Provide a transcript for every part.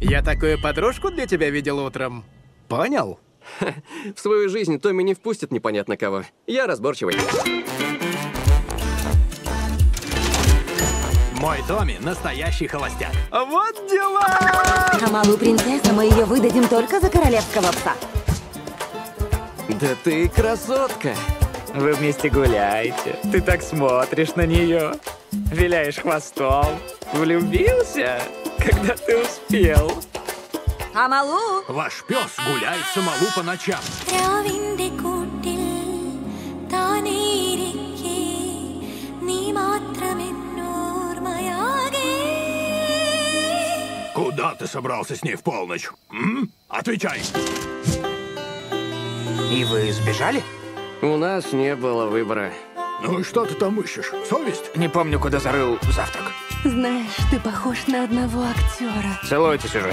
Я такую подружку для тебя видел утром. Понял? В свою жизнь Томми не впустит непонятно кого. Я разборчивый. Мой Томми настоящий холостяк. Вот дела! Амалу принцесса, мы ее выдадим только за королевского пса. Да ты красотка! Вы вместе гуляете, ты так смотришь на нее, виляешь хвостом. Влюбился, когда ты успел. Амалу! Ваш пес гуляет с Амалу по ночам. Куда ты собрался с ней в полночь? Отвечай. И вы сбежали? У нас не было выбора. Ну и что ты там ищешь? Совесть? Не помню, куда зарыл завтрак. Знаешь, ты похож на одного актера. Целуйтесь уже.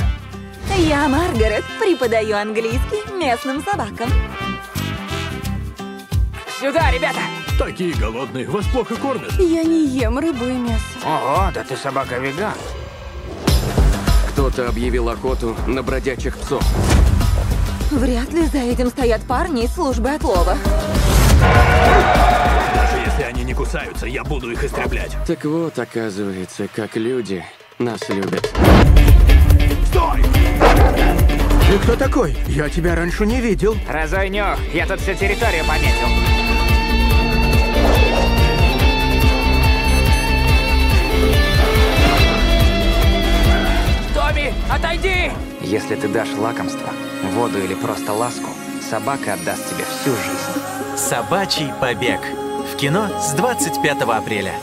Я Маргарет, преподаю английский местным собакам. Сюда, ребята! Такие голодные, вас плохо кормят. Я не ем рыбу и мясо. Ого, да ты собака-веган. Кто-то объявил охоту на бродячих псов. Вряд ли за этим стоят парни из службы отлова. Даже если они не кусаются, я буду их истреблять. Так вот, оказывается, как люди нас любят. Стой! Ты кто такой? Я тебя раньше не видел. Разойнёх, я тут всю территорию пометил. Тоби, отойди! Если ты дашь лакомство, воду или просто ласку, собака отдаст тебе всю жизнь. Собачий побег. В кино с 25 апреля.